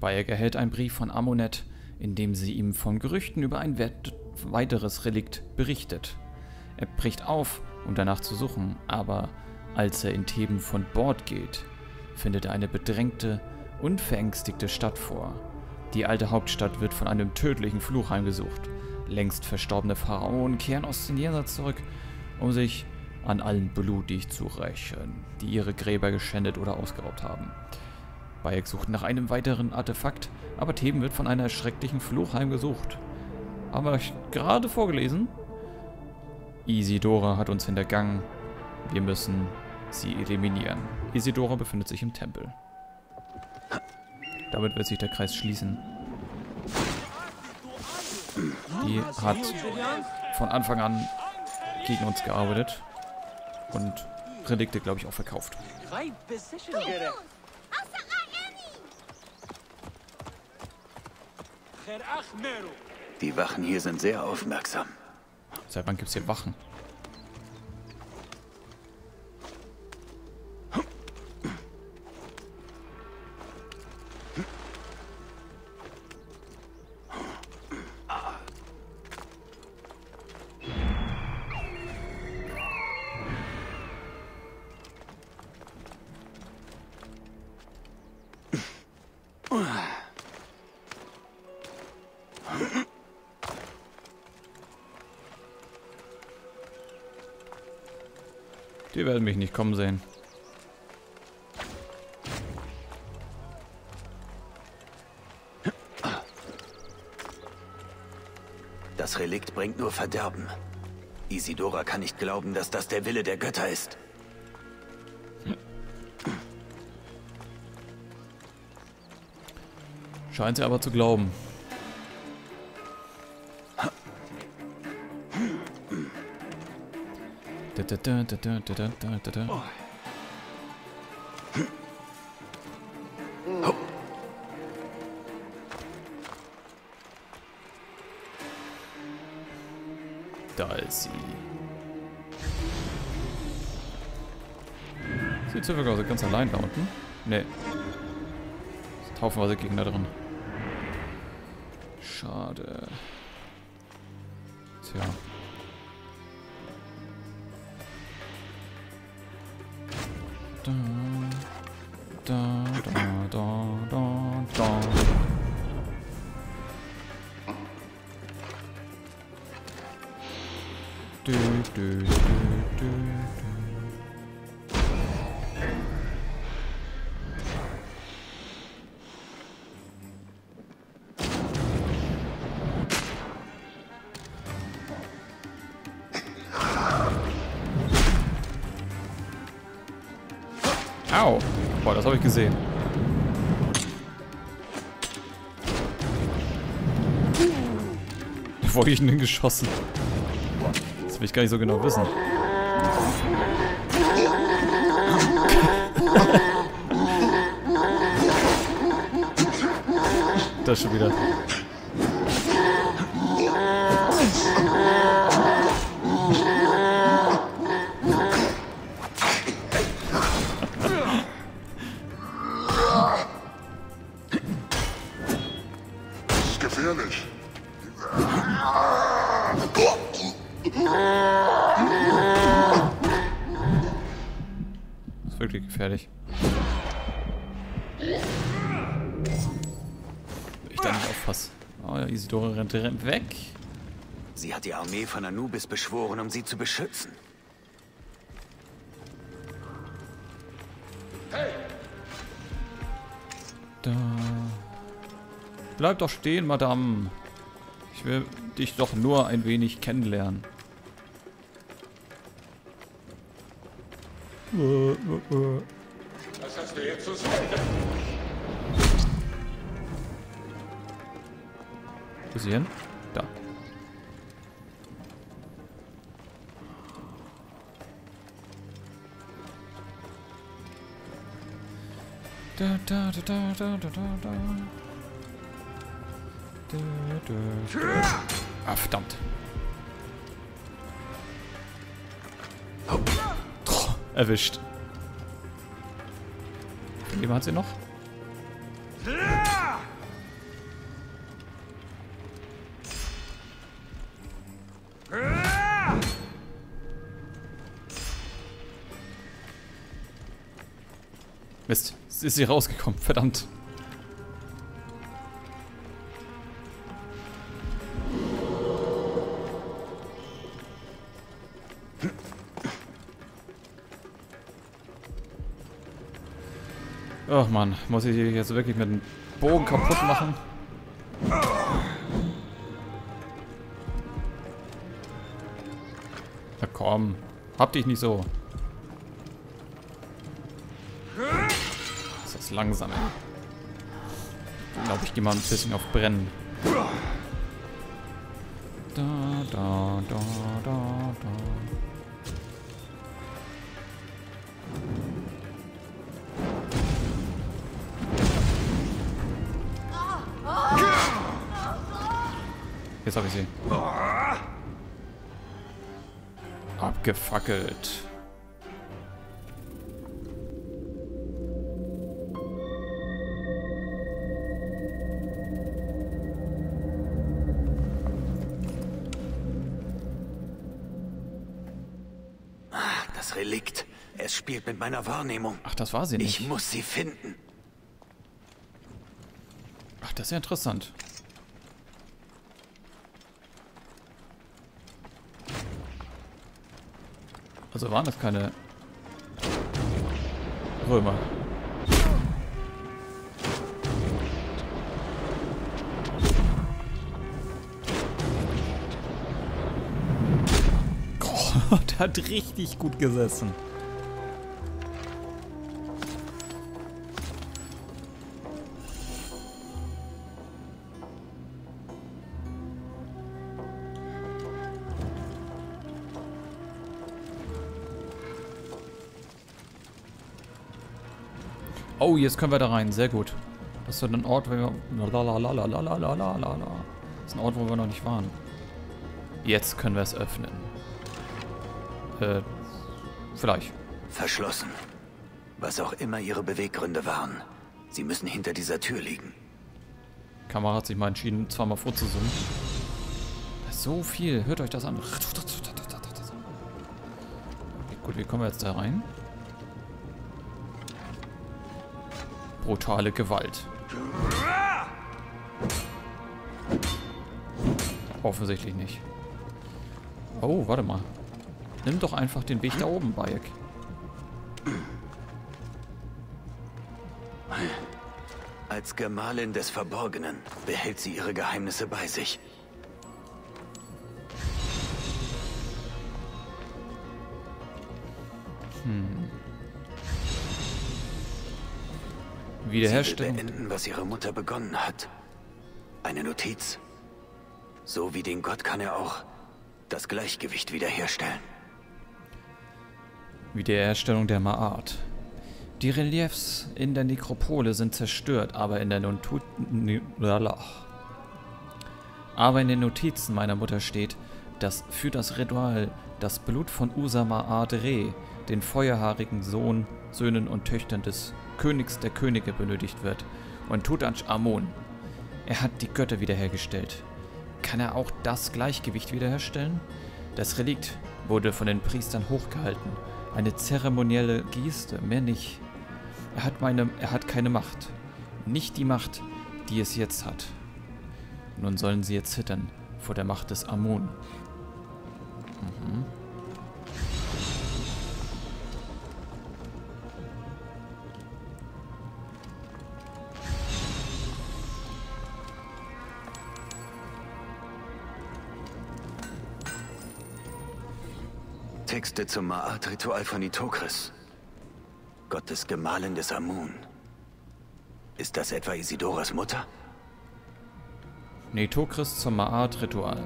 Bayek erhält einen Brief von Amonet, in dem sie ihm von Gerüchten über ein weiteres Relikt berichtet. Er bricht auf, um danach zu suchen, aber als er in Theben von Bord geht, findet er eine bedrängte und verängstigte Stadt vor. Die alte Hauptstadt wird von einem tödlichen Fluch heimgesucht. Längst verstorbene Pharaonen kehren aus dem Jenseits zurück, um sich an allen blutig zu rächen, die ihre Gräber geschändet oder ausgeraubt haben. Bayek sucht nach einem weiteren Artefakt, aber Theben wird von einer schrecklichen Fluch heimgesucht. Haben wir gerade vorgelesen? Isidora hat uns hintergangen. Wir müssen sie eliminieren. Isidora befindet sich im Tempel. Damit wird sich der Kreis schließen. Die hat von Anfang an gegen uns gearbeitet und Relikte, glaube ich, auch verkauft. Die Wachen hier sind sehr aufmerksam. Seit wann gibt es hier Wachen? Die werden mich nicht kommen sehen. Das Relikt bringt nur Verderben. Isidora kann nicht glauben, dass das der Wille der Götter ist. Scheint sie aber zu glauben. Da ist sie. Sieht so aus, ganz allein da unten. Nee. Haufenweise Gegner drin. Schade. Tja. Da, da, da, da, da, da. Du, du, du, du, du. Au! Boah, das habe ich gesehen. Wo habe ich denn geschossen? Das will ich gar nicht so genau wissen. Das schon wieder. Fertig. Ich darf nicht aufpassen. Oh, Isidora rennt weg. Sie hat die Armee von Anubis beschworen, um sie zu beschützen. Hey. Da. Bleib doch stehen, Madame. Ich will dich doch nur ein wenig kennenlernen. Was hast du jetzt zu sagen? Wo ist sie hin? Da. Da, da, da, da, da, da, da, da. Ah, verdammt. Erwischt. Wie hat sie noch? Mist, sie ist hier rausgekommen, verdammt. Ach man, muss ich jetzt wirklich mit dem Bogen kaputt machen? Na komm, hab dich nicht so. Das ist langsam. Ich glaube, ich gehe mal ein bisschen auf Brennen. Da, da, da, da, da. Jetzt habe ich sie. Abgefackelt. Ah, das Relikt. Es spielt mit meiner Wahrnehmung. Ach, das war sie nicht. Ich muss sie finden. Ach, das ist ja interessant. Also waren das keine Römer. Oh, der hat richtig gut gesessen. Oh, jetzt können wir da rein. Sehr gut. Das ist dann ein Ort, wo wir... Das ist ein Ort, wo wir noch nicht waren. Jetzt können wir es öffnen. Vielleicht. Verschlossen. Was auch immer ihre Beweggründe waren. Sie müssen hinter dieser Tür liegen. Die Kamera hat sich mal entschieden, zweimal vorzuzoomen. Das ist so viel. Hört euch das an. Gut, wie kommen wir jetzt da rein? Brutale Gewalt. Offensichtlich nicht. Oh, warte mal. Nimm doch einfach den Weg da oben, Bayek. Als Gemahlin des Verborgenen behält sie ihre Geheimnisse bei sich. Wiederherstellen. Sie will beenden, was ihre Mutter begonnen hat. Eine Notiz. So wie den Gott kann er auch das Gleichgewicht wiederherstellen. Wiederherstellung der Ma'at. Die Reliefs in der Nekropole sind zerstört, aber in den Notizen meiner Mutter steht, dass für das Ritual das Blut von Usa Ma'at Re, den feuerhaarigen Söhnen und Töchtern des Königs der Könige benötigt wird und Tutanchamun. Er hat die Götter wiederhergestellt. Kann er auch das Gleichgewicht wiederherstellen? Das Relikt wurde von den Priestern hochgehalten. Eine zeremonielle Geste, mehr nicht. Er hat keine Macht. Nicht die Macht, die es jetzt hat. Nun sollen sie jetzt zittern vor der Macht des Amun. Texte zum Ma'at-Ritual von Nitokris, Gott des Gemahlin des Amun. Ist das etwa Isidoras Mutter? Nitokris zum Ma'at-Ritual.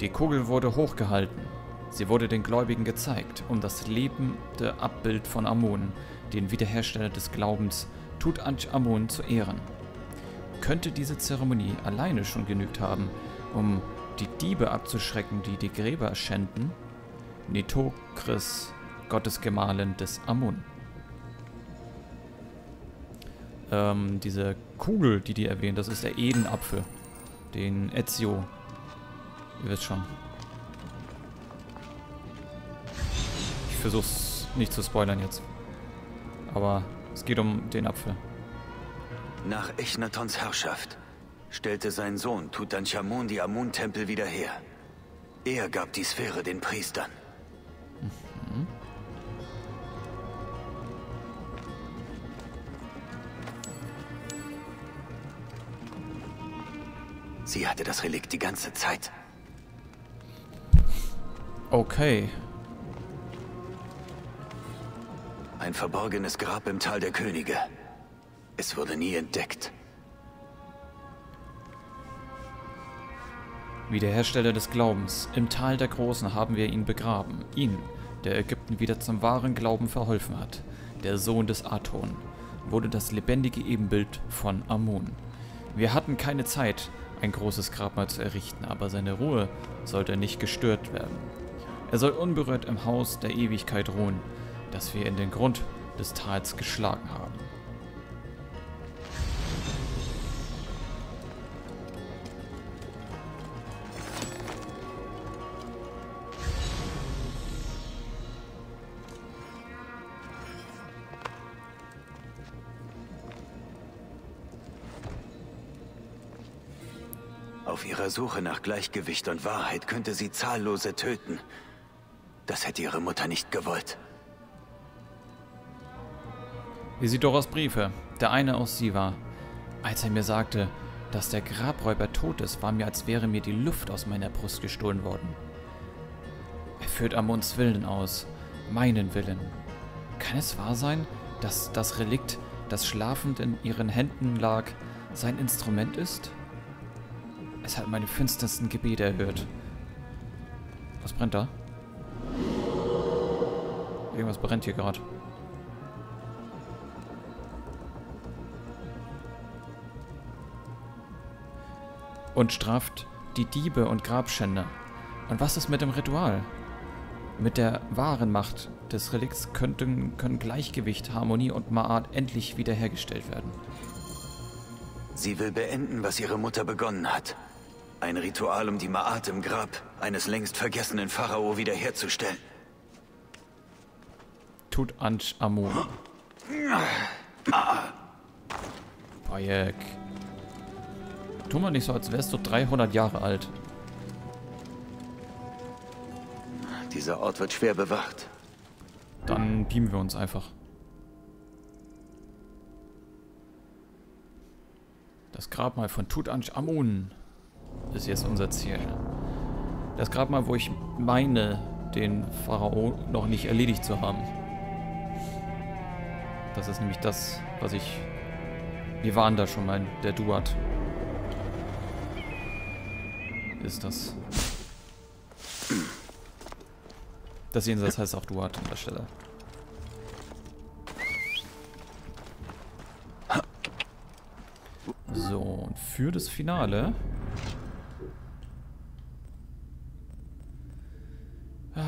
Die Kugel wurde hochgehalten. Sie wurde den Gläubigen gezeigt, um das lebende Abbild von Amun, den Wiederhersteller des Glaubens, Tutanchamun, zu ehren. Könnte diese Zeremonie alleine schon genügt haben, um die Diebe abzuschrecken, die die Gräber schänden? Nitokris, Gottesgemahlin des Amun. diese Kugel, die die erwähnt, das ist der Edenapfel. Den Ezio. Ihr wisst schon. Ich versuch's nicht zu spoilern jetzt. Aber es geht um den Apfel. Nach Echnatons Herrschaft stellte sein Sohn Tutanchamun die Amun-Tempel wieder her. Er gab die Sphäre den Priestern. Mhm. Sie hatte das Relikt die ganze Zeit. Okay. Ein verborgenes Grab im Tal der Könige. Es wurde nie entdeckt. Wie der Hersteller des Glaubens, im Tal der Großen haben wir ihn begraben. Ihn, der Ägypten wieder zum wahren Glauben verholfen hat. Der Sohn des Aton wurde das lebendige Ebenbild von Amun. Wir hatten keine Zeit, ein großes Grabmal zu errichten, aber seine Ruhe sollte nicht gestört werden. Er soll unberührt im Haus der Ewigkeit ruhen, das wir in den Grund des Tals geschlagen haben. Auf ihrer Suche nach Gleichgewicht und Wahrheit könnte sie Zahllose töten. Das hätte ihre Mutter nicht gewollt. Isidoras Briefe, der eine aus Siva. Als er mir sagte, dass der Grabräuber tot ist, war mir, als wäre mir die Luft aus meiner Brust gestohlen worden. Er führt Amuns Willen aus, meinen Willen. Kann es wahr sein, dass das Relikt, das schlafend in ihren Händen lag, sein Instrument ist? Es hat meine finstersten Gebete erhört. Was brennt da? Irgendwas brennt hier gerade. Und straft die Diebe und Grabschänder. Und was ist mit dem Ritual? Mit der wahren Macht des Relikts können Gleichgewicht, Harmonie und Ma'at endlich wiederhergestellt werden. Sie will beenden, was ihre Mutter begonnen hat. Ein Ritual, um die Ma'at im Grab eines längst vergessenen Pharao wiederherzustellen. Tutanchamun. Bayek. Tu mal nicht so, als wärst du 300 Jahre alt. Dieser Ort wird schwer bewacht. Dann beamen wir uns einfach. Das Grabmal von Tutanchamun ist jetzt unser Ziel. Das Grabmal, wo ich meine, den Pharao noch nicht erledigt zu haben. Das ist nämlich das, was ich... Wir waren da schon mal, der Duat. Ist das. Das Jenseits heißt auch Duat an der Stelle. So, und für das Finale...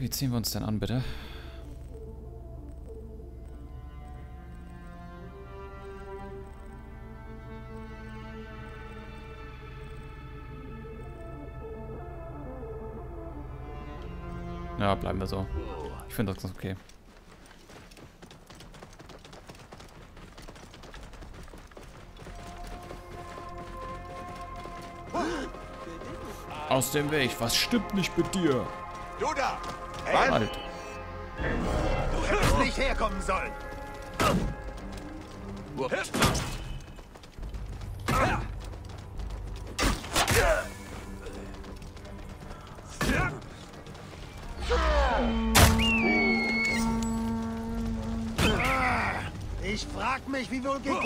Wie ziehen wir uns denn an, bitte? Ja, bleiben wir so. Ich finde das ganz okay. Aus dem Weg, was stimmt nicht mit dir? Du da! Hey. Halt. Du hättest nicht herkommen sollen! Ich frag mich, wie wohl geht.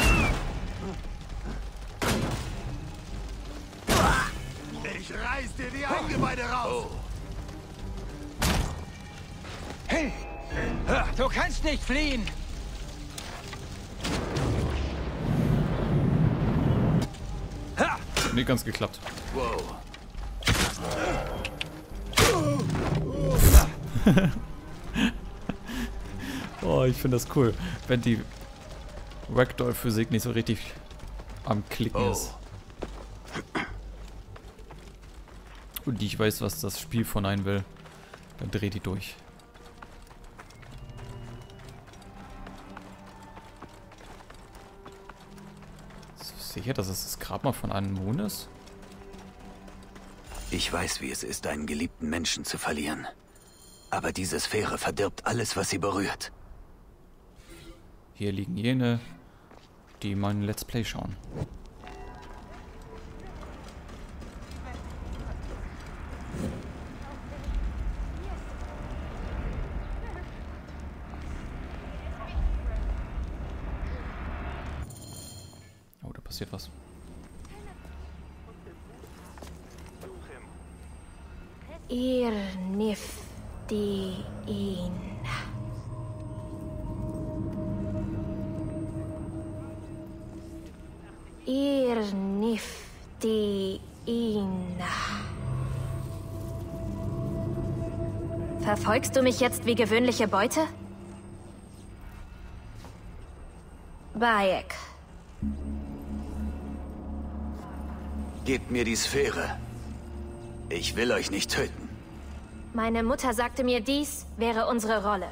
Ich reiß dir die Eingeweide raus! Hey! Du kannst nicht fliehen! Nicht ganz geklappt. Wow. Oh, ich finde das cool, wenn die Ragdoll-Physik nicht so richtig am Klicken ist. Und ich weiß, was das Spiel von einem will. Dann dreht die durch. Bist du sicher, dass es das Grabmal von einem Mond ist? Ich weiß, wie es ist, einen geliebten Menschen zu verlieren. Aber diese Sphäre verdirbt alles, was sie berührt. Hier liegen jene, die meinen Let's Play schauen. Oh, da passiert was. Ihr nifft ihn. Ihr nifft ihn. Verfolgst du mich jetzt wie gewöhnliche Beute? Bayek. Gebt mir die Sphäre. Ich will euch nicht töten. Meine Mutter sagte mir, dies wäre unsere Rolle.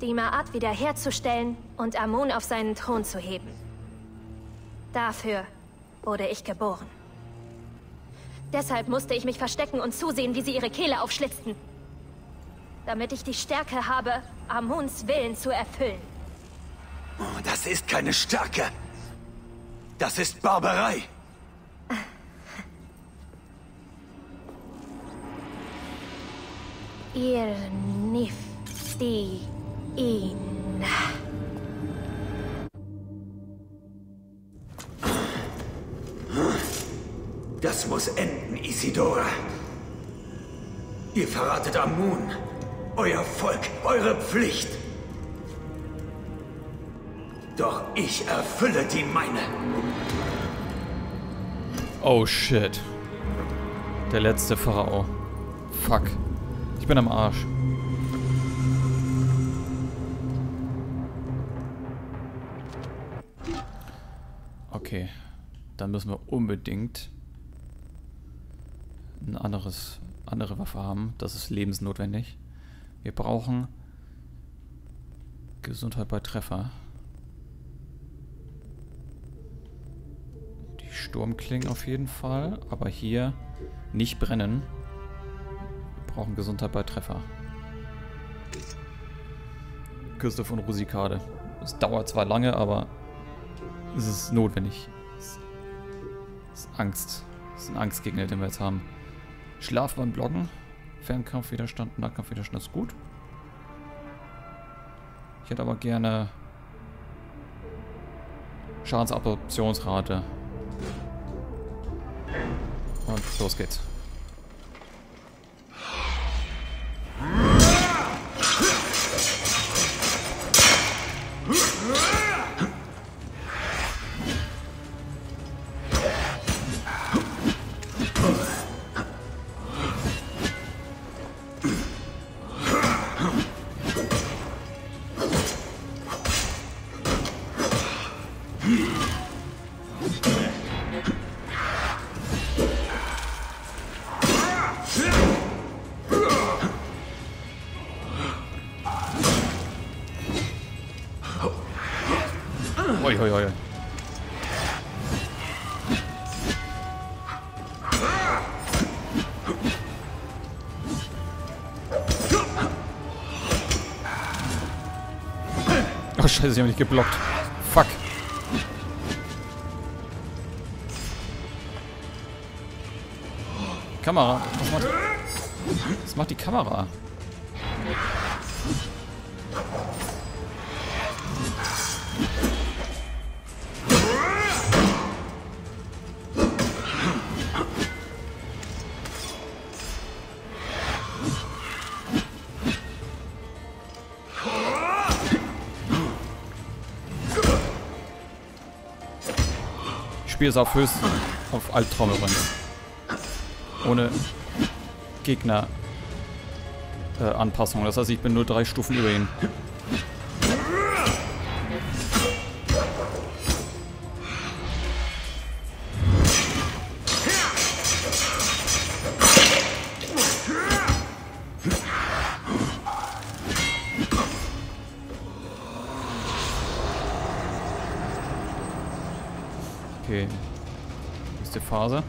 Die Ma'at wiederherzustellen und Amon auf seinen Thron zu heben. Dafür wurde ich geboren. Deshalb musste ich mich verstecken und zusehen, wie sie ihre Kehle aufschlitzten. Damit ich die Stärke habe, Amons Willen zu erfüllen. Oh, das ist keine Stärke. Das ist Barbarei. Ihr nifft ihn. Das muss enden, Isidora. Ihr verratet Amun, euer Volk, eure Pflicht. Doch ich erfülle die meine. Oh shit. Der letzte Pharao. Fuck. Ich bin am Arsch. Okay. Dann müssen wir unbedingt eine andere Waffe haben. Das ist lebensnotwendig. Wir brauchen Gesundheit bei Treffer. Die Sturmklingen auf jeden Fall. Aber hier nicht brennen. Brauchen Gesundheit bei Treffer. Küste von Rusikade. Es dauert zwar lange, aber es ist notwendig. Es ist Angst. Es ist ein Angstgegner, den wir jetzt haben. Schlafband blocken. Fernkampfwiderstand, Nahkampfwiderstand ist gut. Ich hätte aber gerne Schadensabsorptionsrate. Und los geht's. Oh Scheiße, ich habe mich geblockt. Fuck. Kamera. Was macht die Kamera? Ist auf höchst auf Albtraum übrigens. Ohne Gegner Anpassung. Das heißt, ich bin nur 3 Stufen über ihn. Okay. Wo ist die Phase?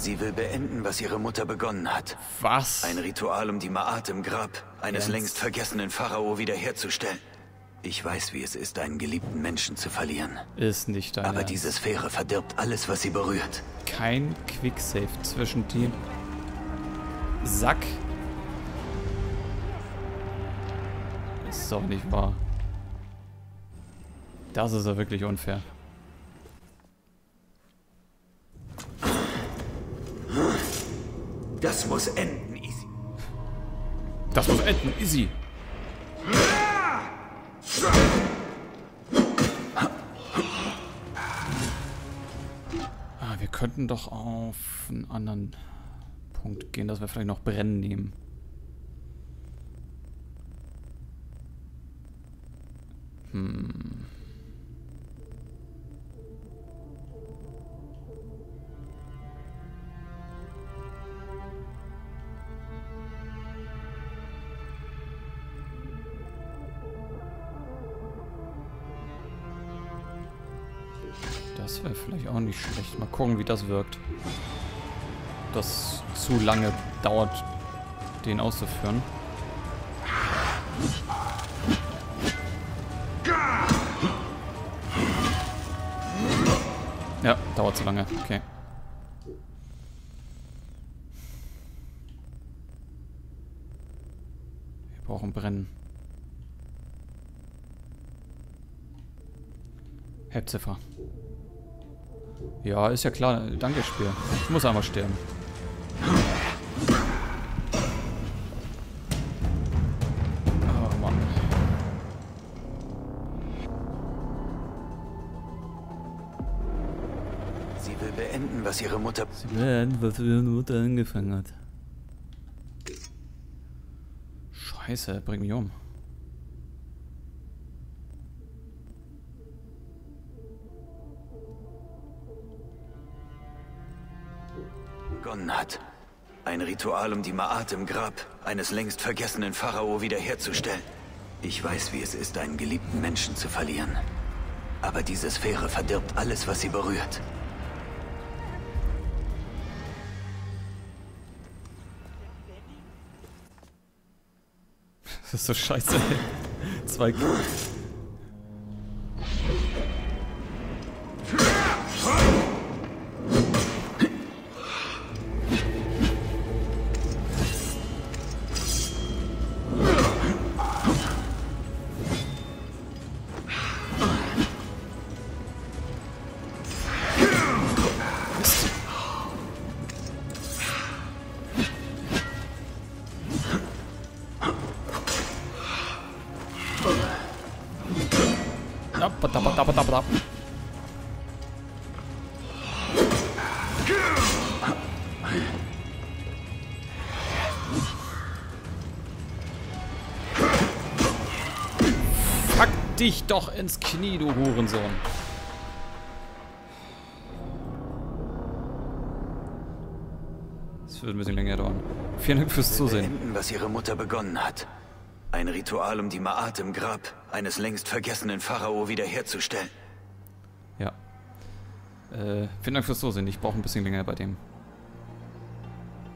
Sie will beenden, was ihre Mutter begonnen hat. Was? Ein Ritual, um die Ma'at im Grab eines längst vergessenen Pharao wiederherzustellen. Ich weiß, wie es ist, einen geliebten Menschen zu verlieren. Ist nicht dein Ernst. Aber diese Sphäre verdirbt alles, was sie berührt. Kein Quicksave zwischen dem Sack. Das ist doch nicht wahr. Das ist ja wirklich unfair. Das muss enden, Izzy. Das muss enden, Izzy. Ah, wir könnten doch auf einen anderen Punkt gehen, dass wir vielleicht noch Brennen nehmen. Hm. Das wäre vielleicht auch nicht schlecht. Mal gucken, wie das wirkt. Ob das zu lange dauert, den auszuführen. Ja, dauert zu lange. Okay. Wir brauchen Brennen. Halbziffer. Ja, ist ja klar. Danke, Spiel. Ich muss einmal sterben. Oh Mann. Sie will beenden, was ihre Mutter... Sie will beenden, was ihre Mutter angefangen hat. Scheiße, bring mich um. Hat. Ein Ritual, um die Ma'at im Grab eines längst vergessenen Pharao wiederherzustellen. Ich weiß, wie es ist, einen geliebten Menschen zu verlieren. Aber diese Sphäre verdirbt alles, was sie berührt. Das ist so scheiße. Zwei... Pack dich doch ins Knie, du Hurensohn. Das wird ein bisschen länger dauern. Vielen Dank fürs Zusehen. Was ihre Mutter begonnen hat. Ein Ritual, um die Ma'at im Grab eines längst vergessenen Pharao wiederherzustellen. Ja. Vielen Dank fürs Zusehen. Ich brauche ein bisschen länger bei dem.